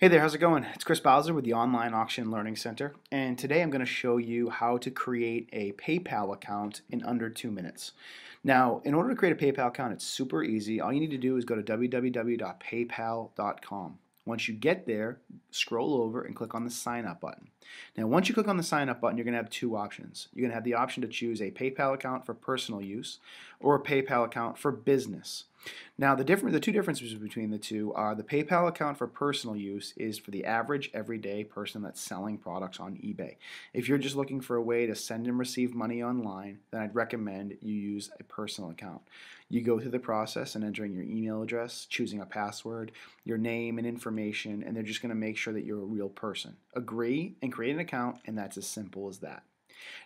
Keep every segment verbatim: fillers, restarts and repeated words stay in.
Hey there, how's it going? It's Chris Bowser with the Online Auction Learning Center, and today I'm going to show you how to create a PayPal account in under two minutes. Now, in order to create a PayPal account, it's super easy. All you need to do is go to w w w dot paypal dot com. Once you get there, scroll over and click on the sign up button. Now, once you click on the sign up button, you're going to have two options. You're going to have the option to choose a PayPal account for personal use or a PayPal account for business. Now, the different, the two differences between the two are the PayPal account for personal use is for the average everyday person that's selling products on eBay. If you're just looking for a way to send and receive money online, then I'd recommend you use a personal account. You go through the process and entering your email address, choosing a password, your name and information, and they're just going to make sure that you're a real person. Agree and create an account, and that's as simple as that.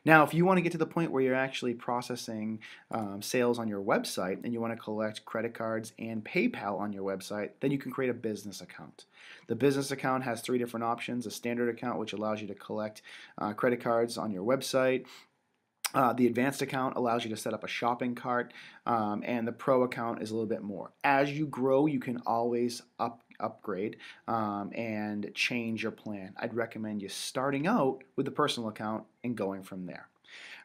Now, if you want to get to the point where you're actually processing um, sales on your website and you want to collect credit cards and PayPal on your website, then you can create a business account. The business account has three different options: a standard account, which allows you to collect uh, credit cards on your website. Uh, the advanced account allows you to set up a shopping cart, um, and the pro account is a little bit more. As you grow, you can always up upgrade um, and change your plan. I'd recommend you starting out with the personal account and going from there.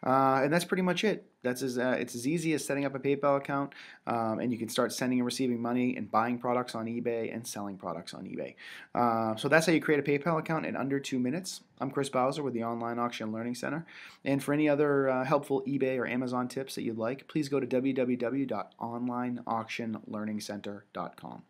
Uh, and that's pretty much it. That's as, uh, it's as easy as setting up a PayPal account, um, and you can start sending and receiving money and buying products on eBay and selling products on eBay. Uh, so that's how you create a PayPal account in under two minutes. I'm Chris Bowser with the Online Auction Learning Center. And for any other uh, helpful eBay or Amazon tips that you'd like, please go to w w w dot online auction learning center dot com.